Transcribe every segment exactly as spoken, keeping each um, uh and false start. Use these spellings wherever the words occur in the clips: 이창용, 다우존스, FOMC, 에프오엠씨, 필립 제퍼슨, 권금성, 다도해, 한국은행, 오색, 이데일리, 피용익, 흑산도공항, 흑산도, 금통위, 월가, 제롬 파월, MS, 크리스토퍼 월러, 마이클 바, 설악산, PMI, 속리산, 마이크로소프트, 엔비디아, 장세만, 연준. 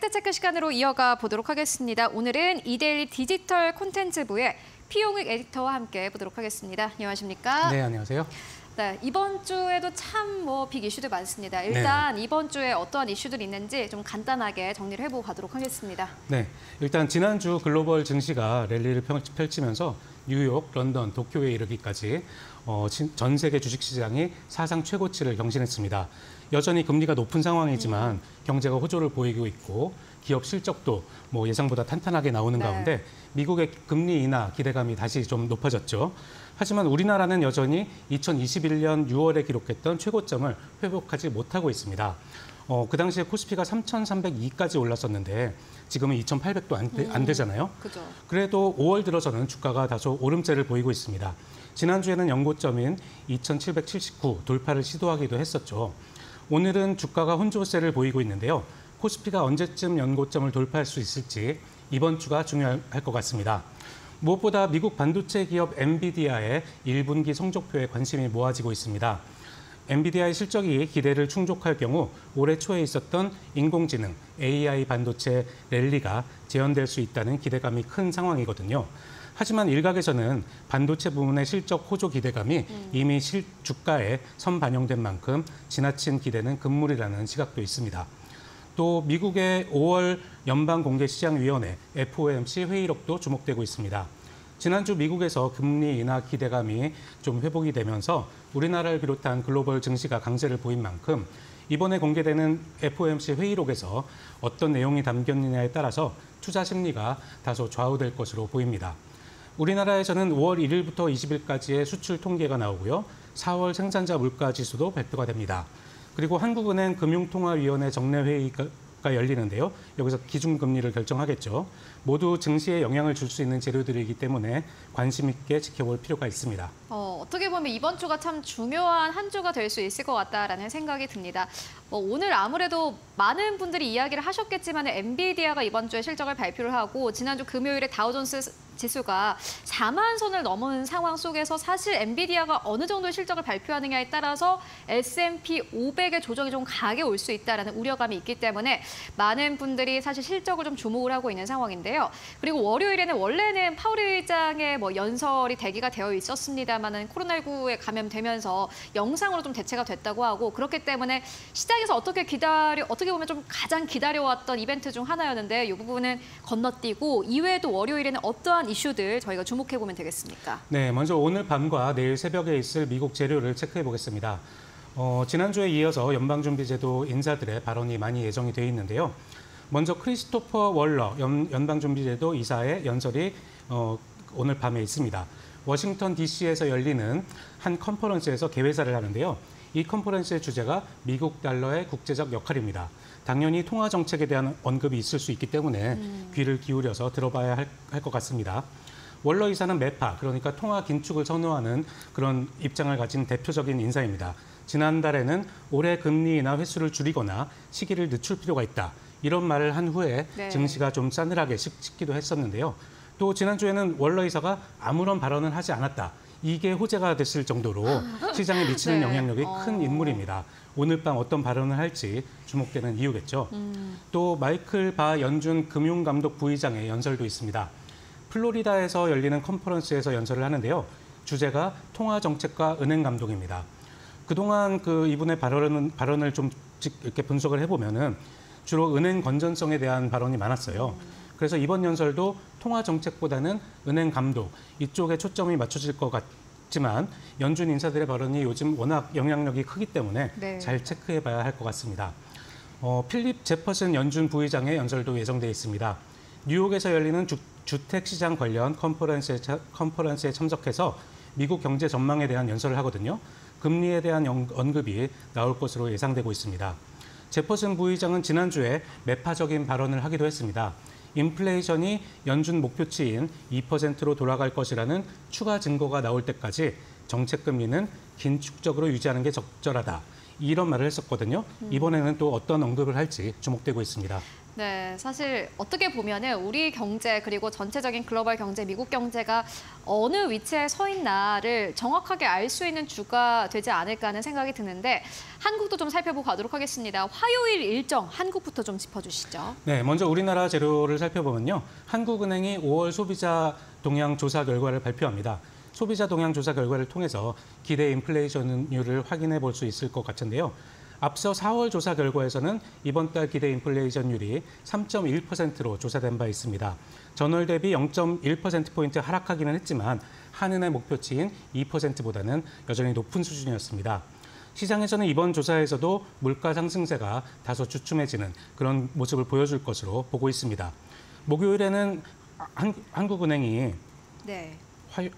팩트체크 시간으로 이어가 보도록 하겠습니다. 오늘은 이데일리 디지털 콘텐츠부의 피용익 에디터와 함께 보도록 하겠습니다. 안녕하십니까? 네, 안녕하세요. 네, 이번 주에도 참 뭐 빅 이슈들 많습니다. 일단 네. 이번 주에 어떠한 이슈들이 있는지 좀 간단하게 정리를 해보고 가도록 하겠습니다. 네, 일단 지난주 글로벌 증시가 랠리를 펼치면서 뉴욕, 런던, 도쿄에 이르기까지 어, 전 세계 주식시장이 사상 최고치를 경신했습니다. 여전히 금리가 높은 상황이지만 음. 경제가 호조를 보이고 있고 기업 실적도 뭐 예상보다 탄탄하게 나오는 네. 가운데 미국의 금리 인하 기대감이 다시 좀 높아졌죠. 하지만 우리나라는 여전히 이천이십일 년 유월에 기록했던 최고점을 회복하지 못하고 있습니다. 어, 그 당시에 코스피가 삼천삼백이까지 올랐었는데 지금은 이천팔백도 안, 음, 안 되잖아요. 그죠. 그래도 오월 들어서는 주가가 다소 오름세를 보이고 있습니다. 지난주에는 연고점인 이천칠백칠십구 돌파를 시도하기도 했었죠. 오늘은 주가가 혼조세를 보이고 있는데요. 코스피가 언제쯤 연고점을 돌파할 수 있을지 이번 주가 중요할 것 같습니다. 무엇보다 미국 반도체 기업 엔비디아의 일 분기 성적표에 관심이 모아지고 있습니다. 엔비디아의 실적이 기대를 충족할 경우 올해 초에 있었던 인공지능, 에이아이 반도체 랠리가 재현될 수 있다는 기대감이 큰 상황이거든요. 하지만 일각에서는 반도체 부문의 실적 호조 기대감이 이미 실, 주가에 선반영된 만큼 지나친 기대는 금물이라는 시각도 있습니다. 또 미국의 오월 연방공개시장위원회 에프 오 엠 씨 회의록도 주목되고 있습니다. 지난주 미국에서 금리 인하 기대감이 좀 회복이 되면서 우리나라를 비롯한 글로벌 증시가 강세를 보인 만큼 이번에 공개되는 에프 오 엠 씨 회의록에서 어떤 내용이 담겼느냐에 따라서 투자 심리가 다소 좌우될 것으로 보입니다. 우리나라에서는 오월 일일부터 이십일까지의 수출 통계가 나오고요. 사월 생산자 물가 지수도 발표가 됩니다. 그리고 한국은행 금융통화위원회 정례회의가 열리는데요. 여기서 기준금리를 결정하겠죠. 모두 증시에 영향을 줄 수 있는 재료들이기 때문에 관심 있게 지켜볼 필요가 있습니다. 어, 어떻게 보면 이번 주가 참 중요한 한 주가 될 수 있을 것 같다라는 생각이 듭니다. 뭐 오늘 아무래도 많은 분들이 이야기를 하셨겠지만 엔비디아가 이번 주에 실적을 발표를 하고 지난주 금요일에 다우존스 지수가 사만 선을 넘은 상황 속에서 사실 엔비디아가 어느 정도의 실적을 발표하느냐에 따라서 에스 앤 피 오백의 조정이 좀 가게 올 수 있다는 우려감이 있기 때문에 많은 분들이 사실 실적을 좀 주목을 하고 있는 상황인데요. 그리고 월요일에는 원래는 파월 의장의 뭐 연설이 대기가 되어 있었습니다만 코로나십구에 감염되면서 영상으로 좀 대체가 됐다고 하고 그렇기 때문에 시장에서 어떻게 기다려, 어떻게 보면 좀 가장 기다려왔던 이벤트 중 하나였는데 이 부분은 건너뛰고 이외에도 월요일에는 어떠한 이슈들 저희가 주목해보면 되겠습니까? 네, 먼저 오늘 밤과 내일 새벽에 있을 미국 재료를 체크해보겠습니다. 어, 지난주에 이어서 연방준비제도 인사들의 발언이 많이 예정이 돼 있는데요. 먼저 크리스토퍼 월러 연, 연방준비제도 이사의 연설이 어, 오늘 밤에 있습니다. 워싱턴 디 씨에서 열리는 한 컨퍼런스에서 개회사를 하는데요. 이 컨퍼런스의 주제가 미국 달러의 국제적 역할입니다. 당연히 통화 정책에 대한 언급이 있을 수 있기 때문에 음. 귀를 기울여서 들어봐야 할 것 같습니다. 월러 이사는 메파, 그러니까 통화 긴축을 선호하는 그런 입장을 가진 대표적인 인사입니다. 지난달에는 올해 금리 인하 횟수를 줄이거나 시기를 늦출 필요가 있다. 이런 말을 한 후에 네. 증시가 좀 싸늘하게 식기도 했었는데요. 또 지난주에는 월러 이사가 아무런 발언을 하지 않았다. 이게 호재가 됐을 정도로 시장에 미치는 네. 영향력이 큰 인물입니다. 오늘 밤 어떤 발언을 할지 주목되는 이유겠죠. 음. 또 마이클 바 연준 금융감독 부의장의 연설도 있습니다. 플로리다에서 열리는 컨퍼런스에서 연설을 하는데요. 주제가 통화정책과 은행감독입니다. 그동안 그 이분의 발언은, 발언을 좀 이렇게 분석을 해보면은 주로 은행 건전성에 대한 발언이 많았어요. 음. 그래서 이번 연설도 통화정책보다는 은행 감독, 이쪽에 초점이 맞춰질 것 같지만 연준 인사들의 발언이 요즘 워낙 영향력이 크기 때문에 네. 잘 체크해봐야 할 것 같습니다. 어, 필립 제퍼슨 연준 부의장의 연설도 예정돼 있습니다. 뉴욕에서 열리는 주, 주택시장 관련 컨퍼런스에, 컨퍼런스에 참석해서 미국 경제 전망에 대한 연설을 하거든요. 금리에 대한 연, 언급이 나올 것으로 예상되고 있습니다. 제퍼슨 부의장은 지난주에 매파적인 발언을 하기도 했습니다. 인플레이션이 연준 목표치인 이 퍼센트로 돌아갈 것이라는 추가 증거가 나올 때까지 정책금리는 긴축적으로 유지하는 게 적절하다. 이런 말을 했었거든요. 이번에는 또 어떤 언급을 할지 주목되고 있습니다. 네, 사실 어떻게 보면은 우리 경제 그리고 전체적인 글로벌 경제, 미국 경제가 어느 위치에 서 있나를 정확하게 알 수 있는 주가 되지 않을까 하는 생각이 드는데 한국도 좀 살펴보고 가도록 하겠습니다. 화요일 일정, 한국부터 좀 짚어주시죠. 네, 먼저 우리나라 재료를 살펴보면요. 한국은행이 오월 소비자 동향 조사 결과를 발표합니다. 소비자 동향 조사 결과를 통해서 기대 인플레이션율을 확인해 볼 수 있을 것 같은데요. 앞서 사월 조사 결과에서는 이번 달 기대 인플레이션율이 삼 점 일 퍼센트로 조사된 바 있습니다. 전월 대비 영 점 일 퍼센트포인트 하락하기는 했지만 한은의 목표치인 이 퍼센트보다는 여전히 높은 수준이었습니다. 시장에서는 이번 조사에서도 물가 상승세가 다소 주춤해지는 그런 모습을 보여줄 것으로 보고 있습니다. 목요일에는 한, 한국은행이... 네.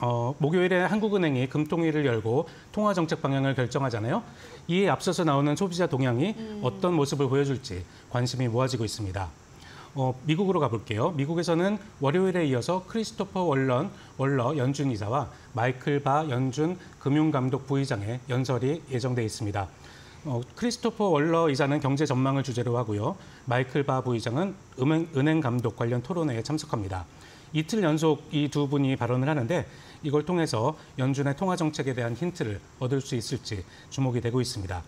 어, 목요일에 한국은행이 금통위를 열고 통화정책 방향을 결정하잖아요. 이에 앞서서 나오는 소비자 동향이 음. 어떤 모습을 보여줄지 관심이 모아지고 있습니다. 어, 미국으로 가볼게요. 미국에서는 월요일에 이어서 크리스토퍼 월러, 월러 연준 이사와 마이클 바 연준 금융감독 부의장의 연설이 예정돼 있습니다. 어, 크리스토퍼 월러 이사는 경제 전망을 주제로 하고요. 마이클 바 부의장은 은행, 은행 감독 관련 토론회에 참석합니다. 이틀 연속 이 두 분이 발언을 하는데 이걸 통해서 연준의 통화 정책에 대한 힌트를 얻을 수 있을지 주목이 되고 있습니다.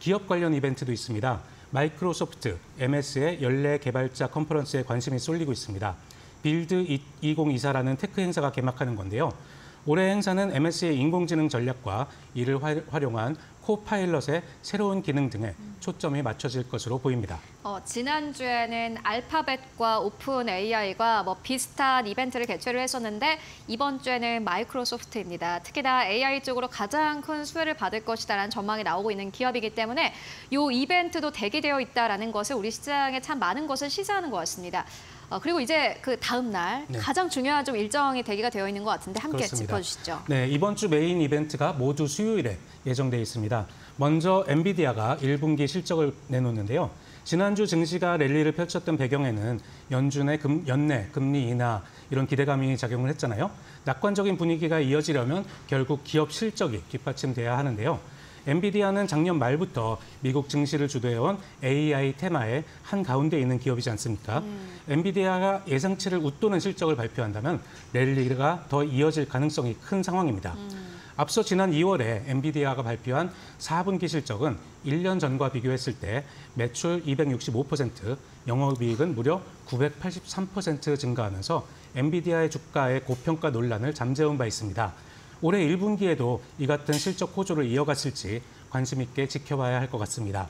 기업 관련 이벤트도 있습니다. 마이크로소프트, 엠에스의 연례 개발자 컨퍼런스에 관심이 쏠리고 있습니다. 빌드 이천이십사라는 테크 행사가 개막하는 건데요. 올해 행사는 엠에스의 인공지능 전략과 이를 활용한 코파일럿의 새로운 기능 등에 초점이 맞춰질 것으로 보입니다. 어, 지난주에는 알파벳과 오픈 에이아이가 뭐 비슷한 이벤트를 개최를 했었는데 이번 주에는 마이크로소프트입니다. 특히나 에이아이 쪽으로 가장 큰 수혜를 받을 것이다라는 전망이 나오고 있는 기업이기 때문에 이 이벤트도 대기되어 있다는 것을 우리 시장에 참 많은 것을 시사하는 것 같습니다. 어, 그리고 이제 그 다음 날 네. 가장 중요한 좀 일정이 대기가 되어 있는 것 같은데 함께 그렇습니다. 짚어주시죠. 네, 이번 주 메인 이벤트가 모두 수요일에 예정돼 있습니다. 먼저 엔비디아가 일 분기 실적을 내놓는데요. 지난주 증시가 랠리를 펼쳤던 배경에는 연준의 금, 연내 금리 인하 이런 기대감이 작용을 했잖아요. 낙관적인 분위기가 이어지려면 결국 기업 실적이 뒷받침돼야 하는데요. 엔비디아는 작년 말부터 미국 증시를 주도해온 에이아이 테마의 한가운데 있는 기업이지 않습니까? 음. 엔비디아가 예상치를 웃도는 실적을 발표한다면 랠리가 더 이어질 가능성이 큰 상황입니다. 음. 앞서 지난 이월에 엔비디아가 발표한 사 분기 실적은 일 년 전과 비교했을 때 매출 이백육십오 퍼센트, 영업이익은 무려 구백팔십삼 퍼센트 증가하면서 엔비디아의 주가의 고평가 논란을 잠재운 바 있습니다. 올해 일 분기에도 이 같은 실적 호조를 이어갔을지 관심 있게 지켜봐야 할 것 같습니다.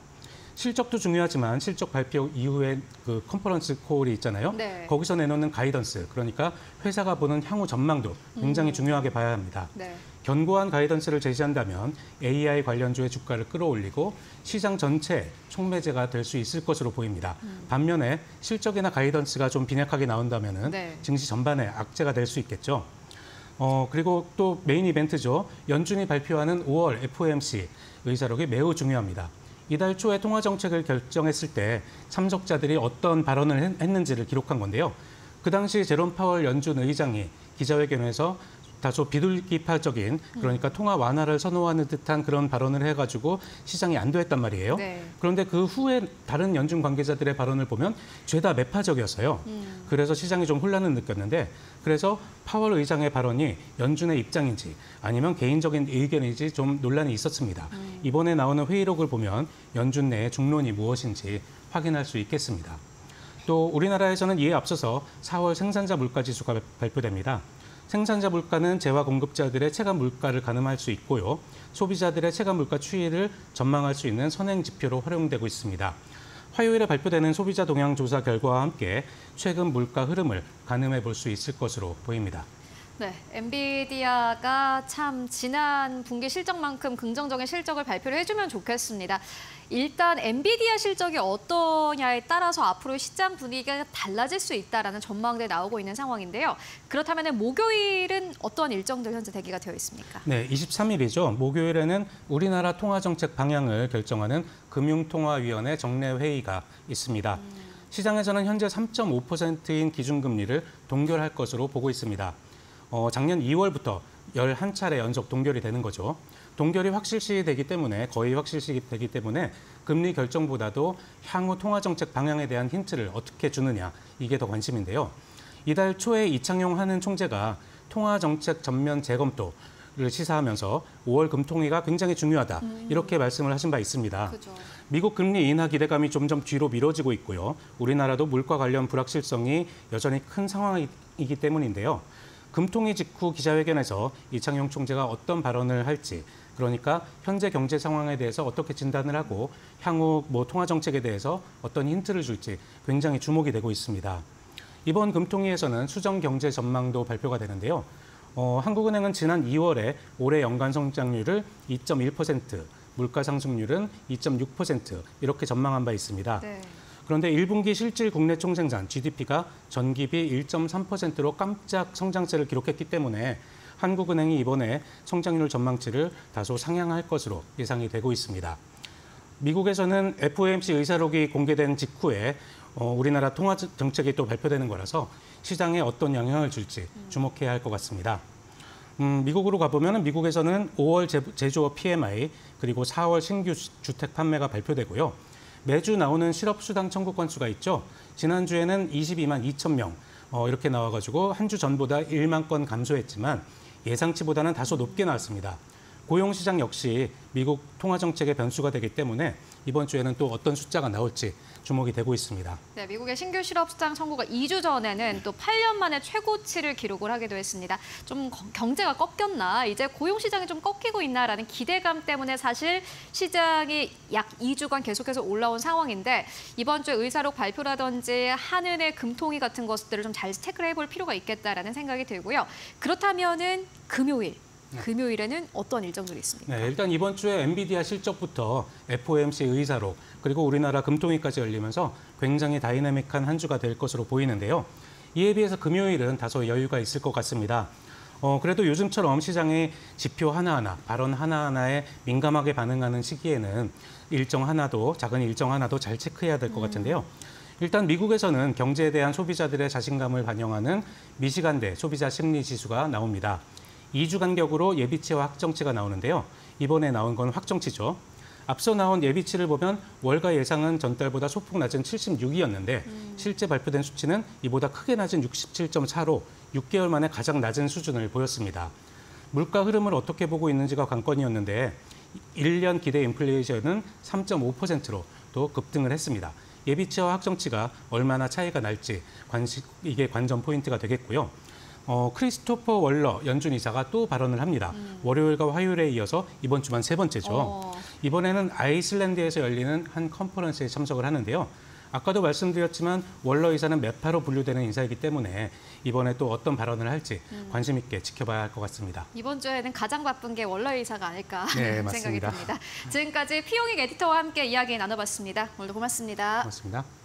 실적도 중요하지만 실적 발표 이후에 그 컨퍼런스 콜이 있잖아요. 네. 거기서 내놓는 가이던스, 그러니까 회사가 보는 향후 전망도 굉장히 음. 중요하게 봐야 합니다. 네. 견고한 가이던스를 제시한다면 에이아이 관련주의 주가를 끌어올리고 시장 전체의 촉매제가 될 수 있을 것으로 보입니다. 음. 반면에 실적이나 가이던스가 좀 빈약하게 나온다면 네. 증시 전반에 악재가 될 수 있겠죠. 어, 그리고 또 메인 이벤트죠. 연준이 발표하는 오월 에프오엠씨 의사록이 매우 중요합니다. 이달 초에 통화정책을 결정했을 때 참석자들이 어떤 발언을 했는지를 기록한 건데요. 그 당시 제롬 파월 연준 의장이 기자회견에서 다소 비둘기파적인, 그러니까 통화 완화를 선호하는 듯한 그런 발언을 해가지고 시장이 안도했단 말이에요. 네. 그런데 그 후에 다른 연준 관계자들의 발언을 보면 죄다 매파적이었어요. 음. 그래서 시장이 좀 혼란을 느꼈는데 그래서 파월 의장의 발언이 연준의 입장인지 아니면 개인적인 의견인지 좀 논란이 있었습니다. 음. 이번에 나오는 회의록을 보면 연준 내의 중론이 무엇인지 확인할 수 있겠습니다. 또 우리나라에서는 이에 앞서서 사월 생산자 물가지수가 발표됩니다. 생산자 물가는 재화 공급자들의 체감 물가를 가늠할 수 있고요. 소비자들의 체감 물가 추이를 전망할 수 있는 선행 지표로 활용되고 있습니다. 화요일에 발표되는 소비자 동향 조사 결과와 함께 최근 물가 흐름을 가늠해 볼 수 있을 것으로 보입니다. 네, 엔비디아가 참 지난 분기 실적만큼 긍정적인 실적을 발표를 해주면 좋겠습니다. 일단 엔비디아 실적이 어떠냐에 따라서 앞으로 시장 분위기가 달라질 수 있다는 전망들이 나오고 있는 상황인데요. 그렇다면 목요일은 어떤 일정들 현재 대기가 되어 있습니까? 네, 이십삼 일이죠. 목요일에는 우리나라 통화정책 방향을 결정하는 금융통화위원회 정례회의가 있습니다. 음. 시장에서는 현재 삼 점 오 퍼센트인 기준금리를 동결할 것으로 보고 있습니다. 어, 작년 이월부터 열한 차례 연속 동결이 되는 거죠. 동결이 확실시 되기 때문에 거의 확실시 되기 때문에 금리 결정보다도 향후 통화정책 방향에 대한 힌트를 어떻게 주느냐 이게 더 관심인데요. 이달 초에 이창용 한은 총재가 통화정책 전면 재검토 를 시사하면서 오월 금통위가 굉장히 중요하다 음. 이렇게 말씀을 하신 바 있습니다. 그죠. 미국 금리 인하 기대감이 점점 뒤로 미뤄지고 있고요. 우리나라도 물가 관련 불확실성이 여전히 큰 상황이기 때문인데요. 금통위 직후 기자회견에서 이창용 총재가 어떤 발언을 할지, 그러니까 현재 경제 상황에 대해서 어떻게 진단을 하고 향후 뭐 통화 정책에 대해서 어떤 힌트를 줄지 굉장히 주목이 되고 있습니다. 이번 금통위에서는 수정 경제 전망도 발표가 되는데요. 어, 한국은행은 지난 이월에 올해 연간 성장률을 이 점 일 퍼센트, 물가 상승률은 이 점 육 퍼센트 이렇게 전망한 바 있습니다. 네. 그런데 일 분기 실질 국내 총생산 지디피가 전기비 일 점 삼 퍼센트로 깜짝 성장세를 기록했기 때문에 한국은행이 이번에 성장률 전망치를 다소 상향할 것으로 예상이 되고 있습니다. 미국에서는 에프오엠씨 의사록이 공개된 직후에 어, 우리나라 통화 정책이 또 발표되는 거라서 시장에 어떤 영향을 줄지 주목해야 할 것 같습니다. 음, 미국으로 가보면 미국에서는 오월 제조업 피엠아이 그리고 사월 신규 주택 판매가 발표되고요. 매주 나오는 실업수당 청구 건수가 있죠. 지난주에는 이십이만 이천 명 어, 이렇게 나와가지고 한 주 전보다 일만 건 감소했지만 예상치보다는 다소 높게 나왔습니다. 고용시장 역시 미국 통화정책의 변수가 되기 때문에 이번 주에는 또 어떤 숫자가 나올지 주목이 되고 있습니다. 네, 미국의 신규 실업수당 청구가 이 주 전에는 또 팔 년 만에 최고치를 기록을 하기도 했습니다. 좀 경제가 꺾였나, 이제 고용시장이 좀 꺾이고 있나라는 기대감 때문에 사실 시장이 약 이 주간 계속해서 올라온 상황인데 이번 주에 의사록 발표라든지 한은의 금통위 같은 것들을 좀 잘 체크를 해볼 필요가 있겠다라는 생각이 들고요. 그렇다면은 금요일. 네. 금요일에는 어떤 일정들이 있습니까? 네, 일단 이번 주에 엔비디아 실적부터 에프오엠씨 의사록 그리고 우리나라 금통위까지 열리면서 굉장히 다이나믹한 한 주가 될 것으로 보이는데요. 이에 비해서 금요일은 다소 여유가 있을 것 같습니다. 어, 그래도 요즘처럼 시장의 지표 하나하나, 발언 하나하나에 민감하게 반응하는 시기에는 일정 하나도, 작은 일정 하나도 잘 체크해야 될 것 같은데요. 음. 일단 미국에서는 경제에 대한 소비자들의 자신감을 반영하는 미시간대 소비자 심리 지수가 나옵니다. 이 주 간격으로 예비치와 확정치가 나오는데요. 이번에 나온 건 확정치죠. 앞서 나온 예비치를 보면 월가 예상은 전달보다 소폭 낮은 칠십육이었는데 음. 실제 발표된 수치는 이보다 크게 낮은 육십칠 점 사로 육 개월 만에 가장 낮은 수준을 보였습니다. 물가 흐름을 어떻게 보고 있는지가 관건이었는데 일 년 기대 인플레이션은 삼 점 오 퍼센트로 또 급등을 했습니다. 예비치와 확정치가 얼마나 차이가 날지 관시, 이게 관전 포인트가 되겠고요. 어, 크리스토퍼 월러 연준 이사가 또 발언을 합니다. 음. 월요일과 화요일에 이어서 이번 주만 세 번째죠. 어. 이번에는 아이슬란드에서 열리는 한 컨퍼런스에 참석을 하는데요. 아까도 말씀드렸지만 월러 이사는 매파로 분류되는 인사이기 때문에 이번에 또 어떤 발언을 할지 음. 관심 있게 지켜봐야 할 것 같습니다. 이번 주에는 가장 바쁜 게 월러 이사가 아닐까 네, 생각이 듭니다. 지금까지 피용익 에디터와 함께 이야기 나눠봤습니다. 오늘도 고맙습니다. 고맙습니다.